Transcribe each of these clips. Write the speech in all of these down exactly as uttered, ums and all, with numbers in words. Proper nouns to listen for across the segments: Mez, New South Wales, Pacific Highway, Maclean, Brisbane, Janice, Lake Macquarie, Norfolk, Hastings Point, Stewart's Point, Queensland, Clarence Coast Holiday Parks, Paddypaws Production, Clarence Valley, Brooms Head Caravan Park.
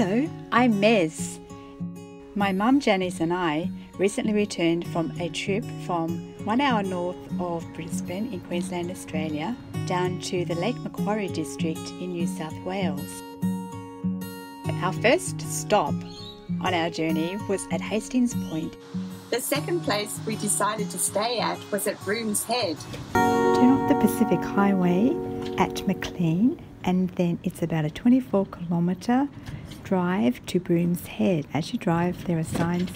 Hello, I'm Mez. My mum Janice and I recently returned from a trip from one hour north of Brisbane in Queensland, Australia, down to the Lake Macquarie district in New South Wales. Our first stop on our journey was at Hastings Point. The second place we decided to stay at was at Brooms Head. Turn off the Pacific Highway at Maclean, and then it's about a twenty-four kilometre drive to Brooms Head. As you drive, there are signs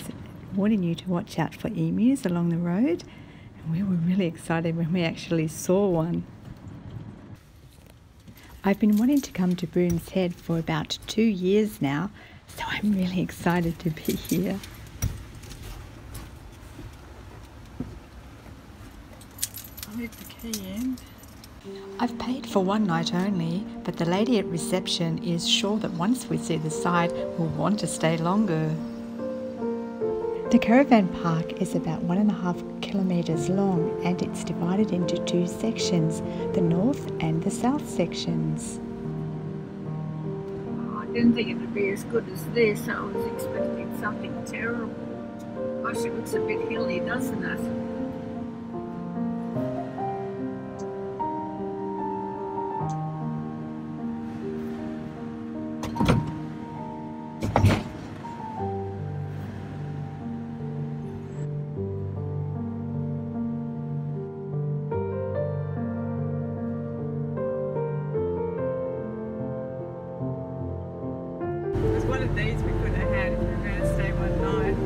warning you to watch out for emus along the road, and we were really excited when we actually saw one. I've been wanting to come to Brooms Head for about two years now, so I'm really excited to be here. I'll leave the key in. I've paid for one night only, but the lady at reception is sure that once we see the site, we'll want to stay longer. The caravan park is about one and a half kilometres long, and it's divided into two sections, the north and the south sections. I didn't think it would be as good as this. I was expecting something terrible. Gosh, it looks a bit hilly, doesn't it? One of these we could have had if we were going to stay one night.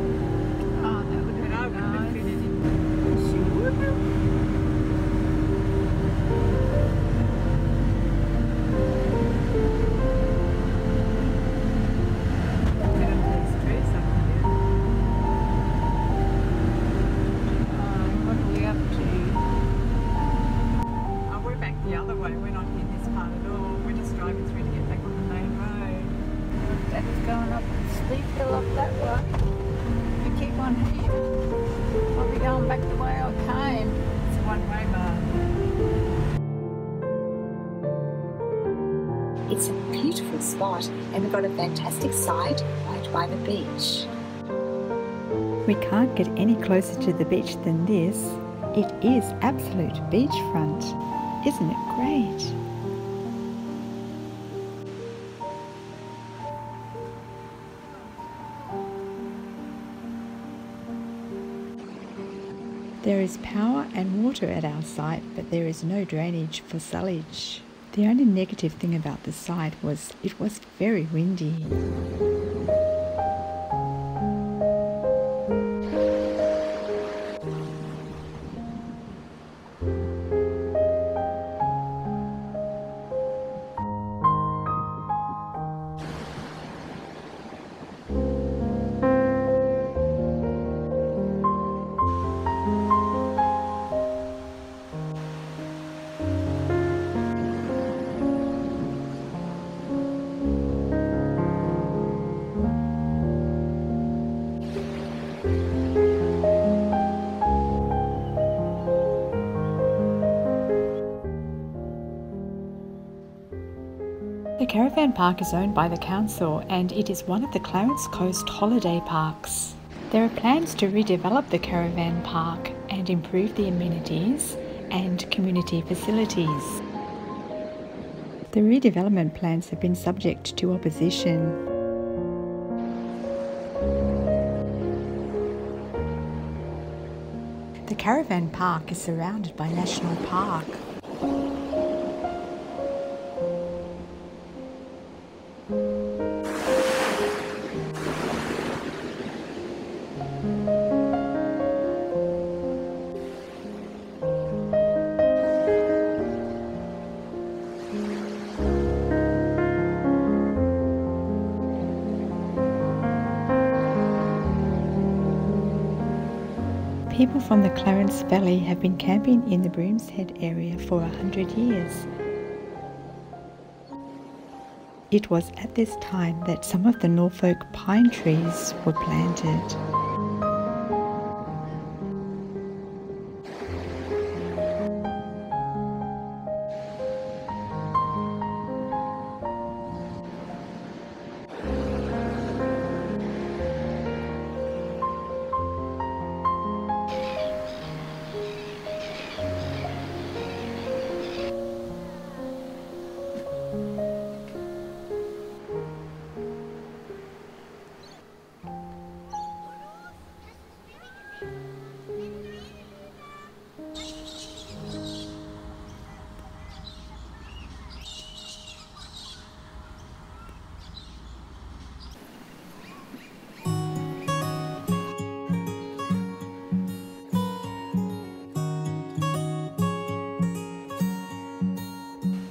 Oh, that would have been nice. She would have. What are we up to? Oh, we're back the other way. We're not in this part at all. We're just driving through to get back on the main road. Daddy's going up the steep hill up that way. We keep on here. I'll be going back the way I came. It's a one-way bar. It's a beautiful spot, and we've got a fantastic site right by the beach. We can't get any closer to the beach than this. It is absolute beachfront. Isn't it great? There is power and water at our site, but there is no drainage for sullage. The only negative thing about the site was it was very windy. The caravan park is owned by the council, and it is one of the Clarence Coast Holiday Parks. There are plans to redevelop the caravan park and improve the amenities and community facilities. The redevelopment plans have been subject to opposition. The caravan park is surrounded by National Park. People from the Clarence Valley have been camping in the Brooms Head area for a hundred years. It was at this time that some of the Norfolk pine trees were planted.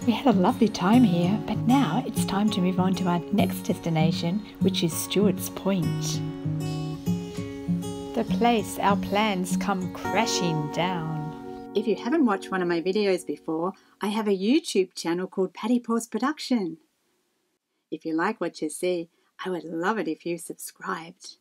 We had a lovely time here, but now it's time to move on to our next destination, which is Stewart's Point. The place our plans come crashing down. If you haven't watched one of my videos before, I have a YouTube channel called Paddypaws Production. If you like what you see, I would love it if you subscribed.